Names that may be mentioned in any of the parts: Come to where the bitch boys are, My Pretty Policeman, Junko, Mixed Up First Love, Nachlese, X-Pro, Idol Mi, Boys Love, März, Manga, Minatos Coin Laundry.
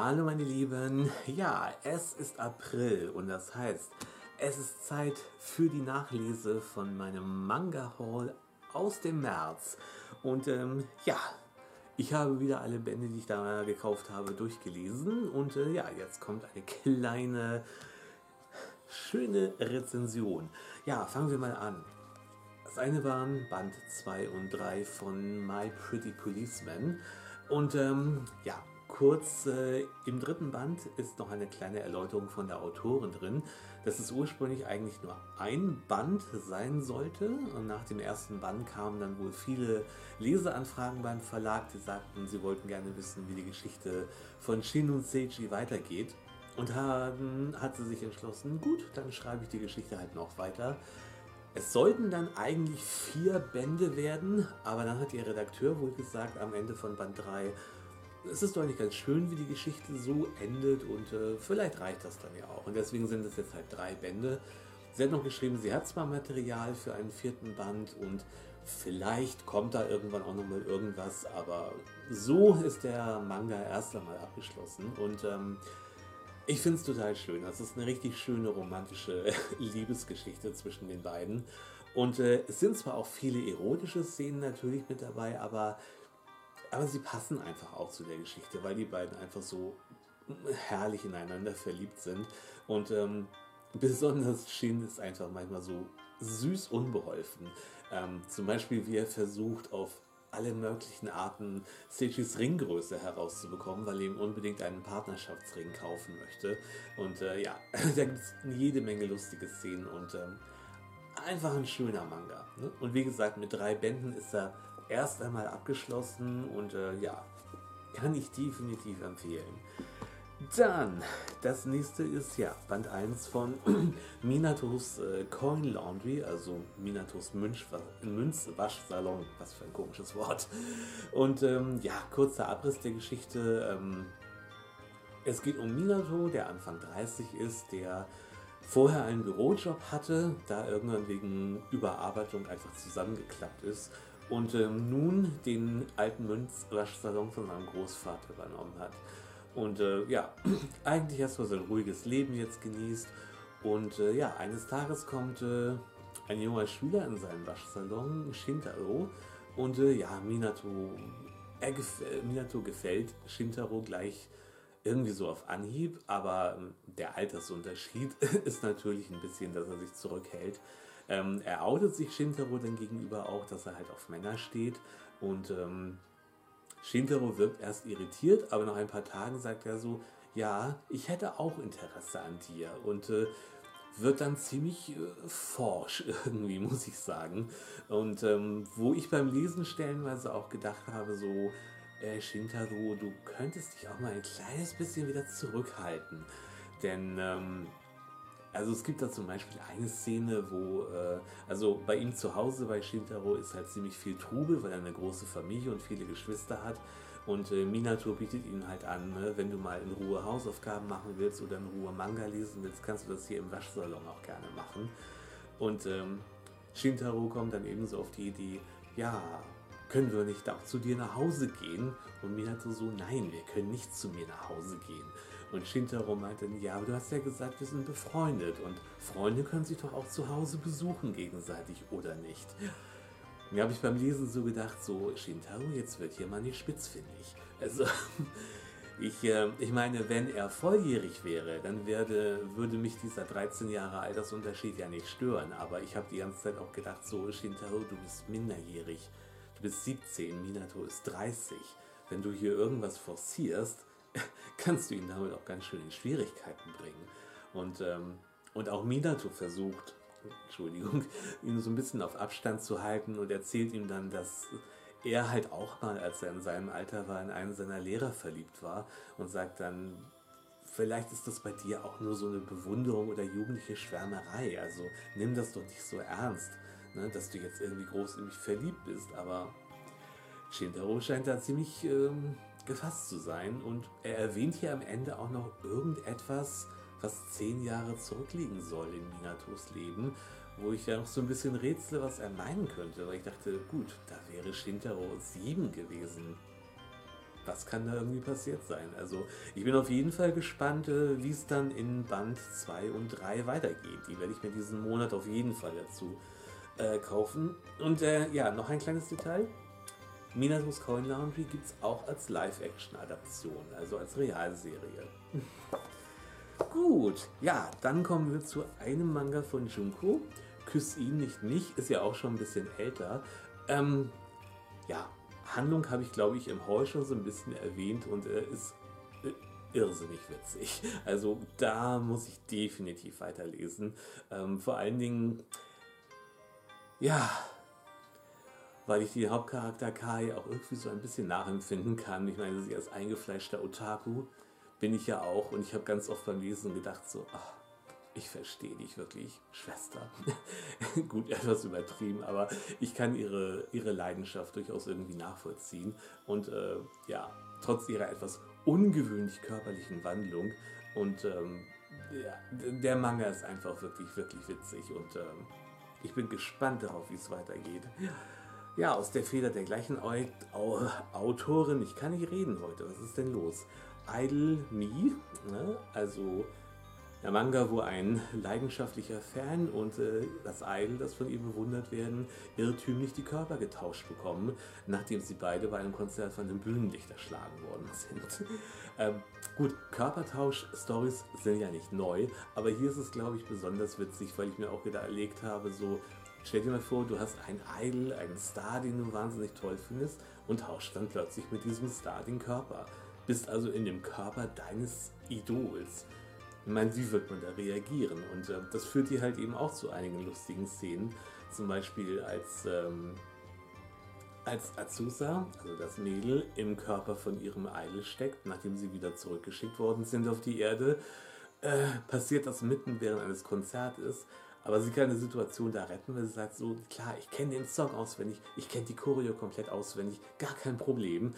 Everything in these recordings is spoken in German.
Hallo meine Lieben, ja, es ist April und das heißt, es ist Zeit für die Nachlese von meinem Manga-Haul aus dem März. Und ja, ich habe wieder alle Bände, die ich da gekauft habe, durchgelesen und ja, jetzt kommt eine kleine, schöne Rezension. Ja, fangen wir mal an. Das eine waren Band 2 und 3 von My Pretty Policeman und ja, kurz, im dritten Band ist noch eine kleine Erläuterung von der Autorin drin, dass es ursprünglich eigentlich nur ein Band sein sollte und nach dem ersten Band kamen dann wohl viele Leseanfragen beim Verlag, die sagten, sie wollten gerne wissen, wie die Geschichte von Shin und Seiji weitergeht und dann hat sie sich entschlossen, gut, dann schreibe ich die Geschichte halt noch weiter. Es sollten dann eigentlich 4 Bände werden, aber dann hat ihr Redakteur wohl gesagt, am Ende von Band 3, es ist doch nicht ganz schön, wie die Geschichte so endet und vielleicht reicht das dann ja auch. Und deswegen sind es jetzt halt 3 Bände. Sie hat noch geschrieben, sie hat zwar Material für einen 4. Band und vielleicht kommt da irgendwann auch nochmal irgendwas, aber so ist der Manga erst einmal abgeschlossen. Und ich finde es total schön. Das ist eine richtig schöne romantische Liebesgeschichte zwischen den beiden. Und es sind zwar auch viele erotische Szenen natürlich mit dabei, aber sie passen einfach auch zu der Geschichte, weil die beiden einfach so herrlich ineinander verliebt sind. Und besonders Shin ist einfach manchmal so süß unbeholfen. Zum Beispiel, wie er versucht, auf alle möglichen Arten Seijis Ringgröße herauszubekommen, weil er ihm unbedingt einen Partnerschaftsring kaufen möchte. Und ja, da gibt es jede Menge lustige Szenen und einfach ein schöner Manga. Ne? Und wie gesagt, mit 3 Bänden ist er erst einmal abgeschlossen und ja, kann ich definitiv empfehlen. Dann, das nächste ist ja Band 1 von Minatos Coin Laundry, also Minatos Münzwaschsalon, was für ein komisches Wort. Und ja, kurzer Abriss der Geschichte. Es geht um Minato, der Anfang 30 ist, der vorher einen Bürojob hatte, da irgendwann wegen Überarbeitung einfach zusammengeklappt ist. Und nun den alten Münzwaschsalon von seinem Großvater übernommen hat. Und ja, eigentlich erstmal so ein ruhiges Leben jetzt genießt. Und ja, eines Tages kommt ein junger Schüler in seinen Waschsalon, Shintaro. Und ja, Minato gefällt Shintaro gleich irgendwie so auf Anhieb. Aber der Altersunterschied ist natürlich ein bisschen, dass er sich zurückhält. Er outet sich Shintaro dann gegenüber auch, dass er halt auf Männer steht und Shintaro wirkt erst irritiert, aber nach ein paar Tagen sagt er so, ja, ich hätte auch Interesse an dir und wird dann ziemlich forsch irgendwie, muss ich sagen. Und wo ich beim Lesen stellenweise auch gedacht habe, so, Shintaro, du könntest dich auch mal ein kleines bisschen wieder zurückhalten, denn also es gibt da zum Beispiel eine Szene, wo, also bei ihm zu Hause, bei Shintaro, ist halt ziemlich viel Trubel, weil er eine große Familie und viele Geschwister hat. Und Minato bietet ihm halt an, ne, wenn du mal in Ruhe Hausaufgaben machen willst oder in Ruhe Manga lesen willst, kannst du das hier im Waschsalon auch gerne machen. Und Shintaro kommt dann ebenso auf die Idee, ja, können wir nicht auch zu dir nach Hause gehen? Und Minato so, nein, wir können nicht zu mir nach Hause gehen. Und Shintaro meinte, ja, aber du hast ja gesagt, wir sind befreundet und Freunde können sich doch auch zu Hause besuchen gegenseitig, oder nicht? Mir habe ich beim Lesen so gedacht, so, Shintaro, jetzt wird hier mal nicht spitzfindig. Also, ich meine, wenn er volljährig wäre, dann würde mich dieser 13 Jahre Altersunterschied ja nicht stören, aber ich habe die ganze Zeit auch gedacht, so, Shintaro, du bist minderjährig, du bist 17, Minato ist 30, wenn du hier irgendwas forcierst, kannst du ihn damit auch ganz schön in Schwierigkeiten bringen. Und auch Minato versucht, ihn so ein bisschen auf Abstand zu halten und erzählt ihm dann, dass er halt auch mal, als er in seinem Alter war, in einen seiner Lehrer verliebt war und sagt dann, vielleicht ist das bei dir auch nur so eine Bewunderung oder jugendliche Schwärmerei, also nimm das doch nicht so ernst, ne, dass du jetzt irgendwie groß in mich verliebt bist, aber Shintaro scheint da ziemlich gefasst zu sein und er erwähnt hier am Ende auch noch irgendetwas, was 10 Jahre zurückliegen soll in Minatos Leben, wo ich ja noch so ein bisschen rätsle, was er meinen könnte, weil ich dachte, gut, da wäre Shintaro 7 gewesen. was kann da irgendwie passiert sein? Also ich bin auf jeden Fall gespannt, wie es dann in Band 2 und 3 weitergeht. Die werde ich mir diesen Monat auf jeden Fall dazu kaufen. Und ja, noch ein kleines Detail. Minatos Coin Laundry gibt es auch als Live-Action-Adaption, also als Realserie. Gut, ja, dann kommen wir zu einem Manga von Junko. Küss ihn nicht mich, ist ja auch schon ein bisschen älter. Ja, Handlung habe ich, glaube ich, im Haul schon so ein bisschen erwähnt und ist irrsinnig witzig. Also da muss ich definitiv weiterlesen. Vor allen Dingen, ja, weil ich den Hauptcharakter Kai auch irgendwie so ein bisschen nachempfinden kann. Ich meine, sie als eingefleischter Otaku bin ich ja auch und ich habe ganz oft beim Lesen gedacht so, ach, ich verstehe dich wirklich, Schwester. Gut, etwas übertrieben, aber ich kann ihre Leidenschaft durchaus irgendwie nachvollziehen. Und ja, trotz ihrer etwas ungewöhnlich körperlichen Wandlung und ja, der Manga ist einfach wirklich, wirklich witzig und ich bin gespannt darauf, wie es weitergeht. Ja, aus der Feder der gleichen Autorin, ich kann nicht reden heute, was ist denn los? Idol Mi, ne? Also der Manga, wo ein leidenschaftlicher Fan und das Idol, das von ihr bewundert werden, irrtümlich die Körper getauscht bekommen, nachdem sie beide bei einem Konzert von einem Bühnenlicht erschlagen worden sind. Gut, Körpertausch-Stories sind ja nicht neu, aber hier ist es, glaube ich, besonders witzig, weil ich mir auch überlegt habe, so, stell dir mal vor, du hast einen Idol, einen Star, den du wahnsinnig toll findest und tauschst dann plötzlich mit diesem Star den Körper. Bist also in dem Körper deines Idols. Ich meine, wie wird man da reagieren? Und das führt dir halt eben auch zu einigen lustigen Szenen. Zum Beispiel als Azusa, also das Mädel, im Körper von ihrem Idol steckt, nachdem sie wieder zurückgeschickt worden sind auf die Erde, passiert das mitten während eines Konzertes. Aber sie kann die Situation da retten, weil sie sagt so, klar, ich kenne den Song auswendig, ich kenne die Choreo komplett auswendig, gar kein Problem.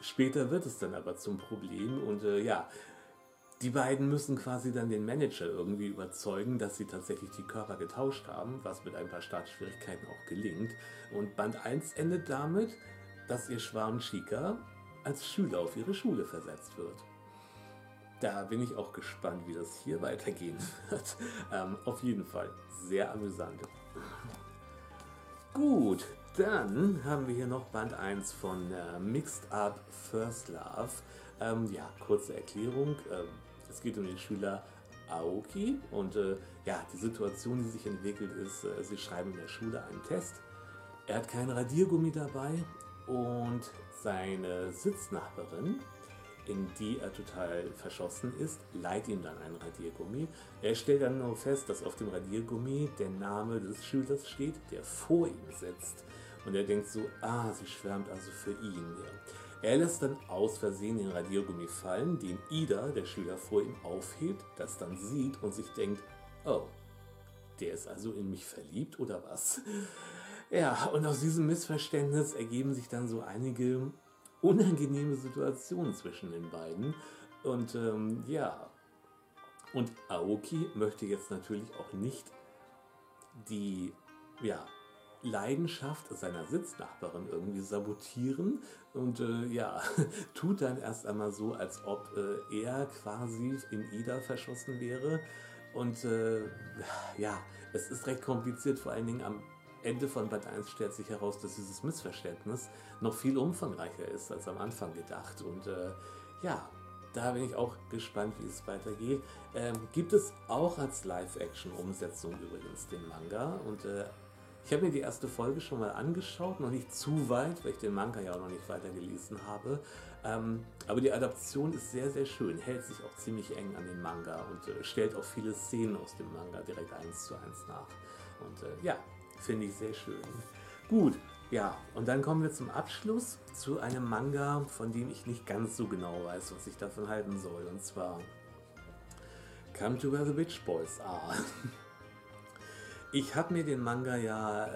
Später wird es dann aber zum Problem und ja, die beiden müssen quasi dann den Manager irgendwie überzeugen, dass sie tatsächlich die Körper getauscht haben, was mit ein paar Startschwierigkeiten auch gelingt. Und Band 1 endet damit, dass ihr Schwarm Chica als Schüler auf ihre Schule versetzt wird. Da bin ich auch gespannt, wie das hier weitergehen wird. Auf jeden Fall sehr amüsant. Gut, dann haben wir hier noch Band 1 von Mixed Up First Love. Ja, kurze Erklärung. Es geht um den Schüler Aoki und ja, die Situation, die sich entwickelt, ist, sie schreiben in der Schule einen Test. Er hat kein Radiergummi dabei und seine Sitznachbarin, in die er total verschossen ist, leiht ihm dann ein Radiergummi. Er stellt dann nur fest, dass auf dem Radiergummi der Name des Schülers steht, der vor ihm sitzt. Und er denkt so, ah, sie schwärmt also für ihn. Er lässt dann aus Versehen den Radiergummi fallen, den Ida, der Schüler vor ihm, aufhebt, das dann sieht und sich denkt, oh, der ist also in mich verliebt oder was? Ja, und aus diesem Missverständnis ergeben sich dann so einige unangenehme Situationen zwischen den beiden. Und ja, und Aoki möchte jetzt natürlich auch nicht die, ja, Leidenschaft seiner Sitznachbarin irgendwie sabotieren und ja, tut dann erst einmal so, als ob er quasi in Ida verschossen wäre und ja, es ist recht kompliziert, vor allen Dingen am Ende von Band 1 stellt sich heraus, dass dieses Missverständnis noch viel umfangreicher ist als am Anfang gedacht und ja, da bin ich auch gespannt, wie es weitergeht. Gibt es auch als Live-Action-Umsetzung übrigens den Manga und ich habe mir die erste Folge schon mal angeschaut, noch nicht zu weit, weil ich den Manga ja auch noch nicht weitergelesen habe. Aber die Adaption ist sehr, sehr schön, hält sich auch ziemlich eng an den Manga und stellt auch viele Szenen aus dem Manga direkt 1:1 nach. Und ja, finde ich sehr schön. Gut, ja, und dann kommen wir zum Abschluss zu einem Manga, von dem ich nicht ganz so genau weiß, was ich davon halten soll. Und zwar Come to where the bitch boys are. Ich habe mir den Manga ja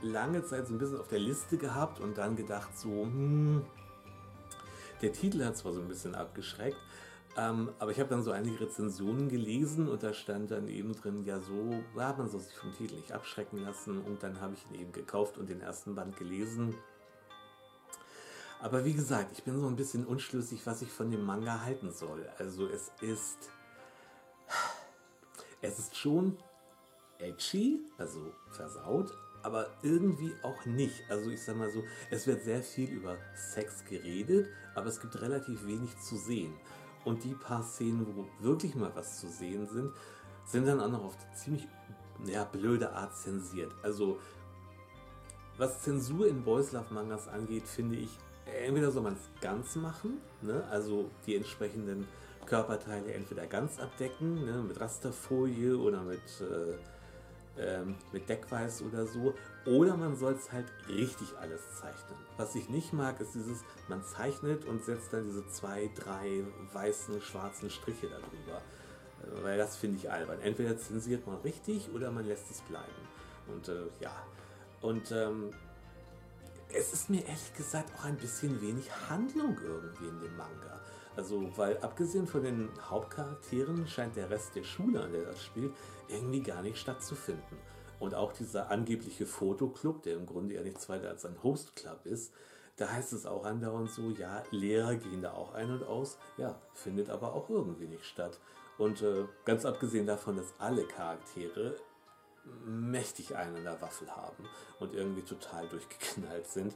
lange Zeit so ein bisschen auf der Liste gehabt und dann gedacht so, der Titel hat zwar so ein bisschen abgeschreckt, aber ich habe dann so einige Rezensionen gelesen und da stand dann eben drin, ja so, ja, man soll sich vom Titel nicht abschrecken lassen und dann habe ich ihn eben gekauft und den ersten Band gelesen. Aber wie gesagt, ich bin so ein bisschen unschlüssig, was ich von dem Manga halten soll. Also es ist schon edgy, also versaut, aber irgendwie auch nicht. Also ich sag mal so, es wird sehr viel über Sex geredet, aber es gibt relativ wenig zu sehen. Und die paar Szenen, wo wirklich mal was zu sehen sind, sind dann auch noch auf ziemlich blöde Art zensiert. Also was Zensur in Boys Love Mangas angeht, finde ich, entweder soll man es ganz machen, ne? Also die entsprechenden Körperteile entweder ganz abdecken, ne? Mit Rasterfolie oder mit Deckweiß oder so, oder man soll es halt richtig alles zeichnen. Was ich nicht mag, ist dieses, man zeichnet und setzt dann diese 2, 3 weißen, schwarzen Striche darüber. Weil das finde ich albern. Entweder zensiert man richtig oder man lässt es bleiben. Und es ist mir ehrlich gesagt auch ein bisschen wenig Handlung irgendwie in dem Manga. Also, weil abgesehen von den Hauptcharakteren scheint der Rest der Schule, an der das spielt, irgendwie gar nicht stattzufinden. Und auch dieser angebliche Fotoclub, der im Grunde ja nichts weiter als ein Hostclub ist, da heißt es auch andauernd so, ja, Lehrer gehen da auch ein und aus, ja, findet aber auch irgendwie nicht statt. Und ganz abgesehen davon, dass alle Charaktere mächtig einen an der Waffel haben und irgendwie total durchgeknallt sind.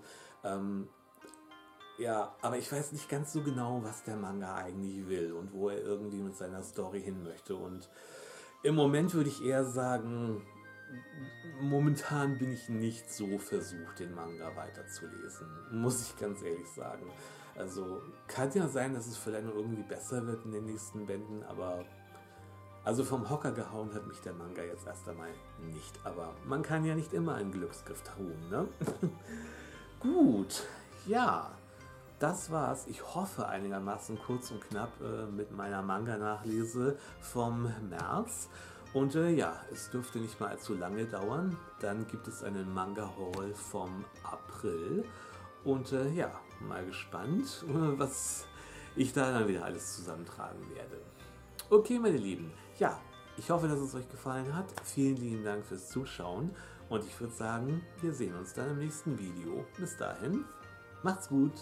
Aber ich weiß nicht ganz so genau, was der Manga eigentlich will und wo er irgendwie mit seiner Story hin möchte. Und im Moment würde ich eher sagen, momentan bin ich nicht so versucht, den Manga weiterzulesen. Muss ich ganz ehrlich sagen. Also kann ja sein, dass es vielleicht noch irgendwie besser wird in den nächsten Bänden, aber also vom Hocker gehauen hat mich der Manga jetzt erst einmal nicht. Aber man kann ja nicht immer einen Glücksgriff tun, ne? Gut, ja. Das war's. Ich hoffe einigermaßen kurz und knapp mit meiner Manga-Nachlese vom März. Und es dürfte nicht mal allzu lange dauern. Dann gibt es einen Manga-Haul vom April. Und mal gespannt, was ich da dann wieder alles zusammentragen werde. Okay, meine Lieben. Ja, ich hoffe, dass es euch gefallen hat. Vielen lieben Dank fürs Zuschauen. Und ich würde sagen, wir sehen uns dann im nächsten Video. Bis dahin, macht's gut.